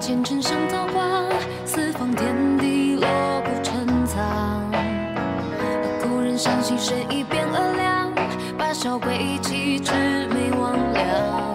前尘上桃花，四方天地落不成藏。故人伤心谁一变恶良？把笑归期魑魅魍魉。